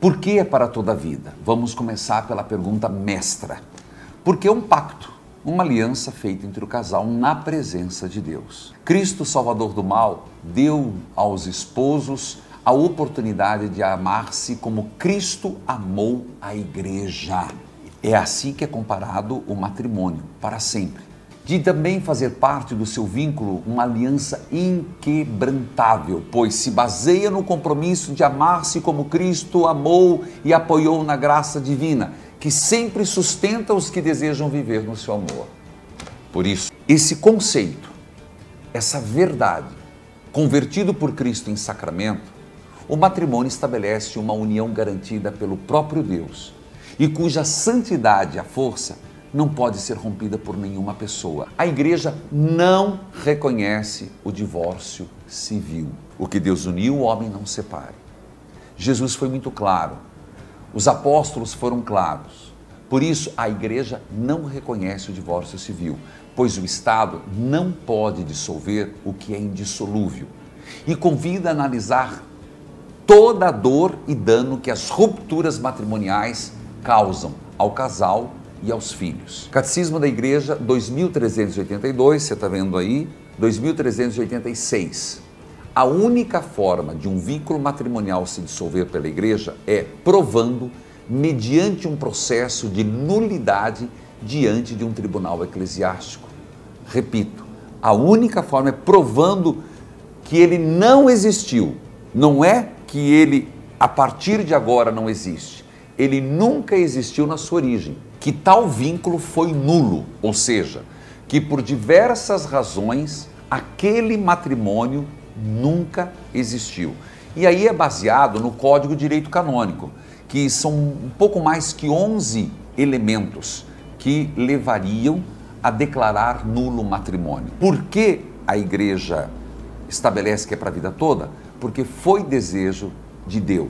Por que é para toda a vida? Vamos começar pela pergunta mestra. Por que um pacto? Uma aliança feita entre o casal na presença de Deus. Cristo, Salvador do mal, deu aos esposos a oportunidade de amar-se como Cristo amou a igreja. É assim que é comparado o matrimônio, para sempre. De também fazer parte do seu vínculo uma aliança inquebrantável, pois se baseia no compromisso de amar-se como Cristo amou e apoiou na graça divina, que sempre sustenta os que desejam viver no seu amor. Por isso, esse conceito, essa verdade, convertido por Cristo em sacramento, o matrimônio estabelece uma união garantida pelo próprio Deus e cuja santidade, a força, não pode ser rompida por nenhuma pessoa. A igreja não reconhece o divórcio civil. O que Deus uniu, o homem não separe. Jesus foi muito claro, os apóstolos foram claros. Por isso, a igreja não reconhece o divórcio civil, pois o Estado não pode dissolver o que é indissolúvel e convida a analisar toda a dor e dano que as rupturas matrimoniais causam ao casal e aos filhos. Catecismo da Igreja, 2382, você está vendo aí, 2386. A única forma de um vínculo matrimonial se dissolver pela Igreja é provando, mediante um processo de nulidade diante de um tribunal eclesiástico. Repito, a única forma é provando que ele não existiu. Não é que ele, a partir de agora, não existe. Ele nunca existiu na sua origem. Que tal vínculo foi nulo, ou seja, que por diversas razões aquele matrimônio nunca existiu. E aí é baseado no Código de Direito Canônico, que são um pouco mais que 11 elementos que levariam a declarar nulo o matrimônio. Por que a Igreja estabelece que é para a vida toda? Porque foi desejo de Deus.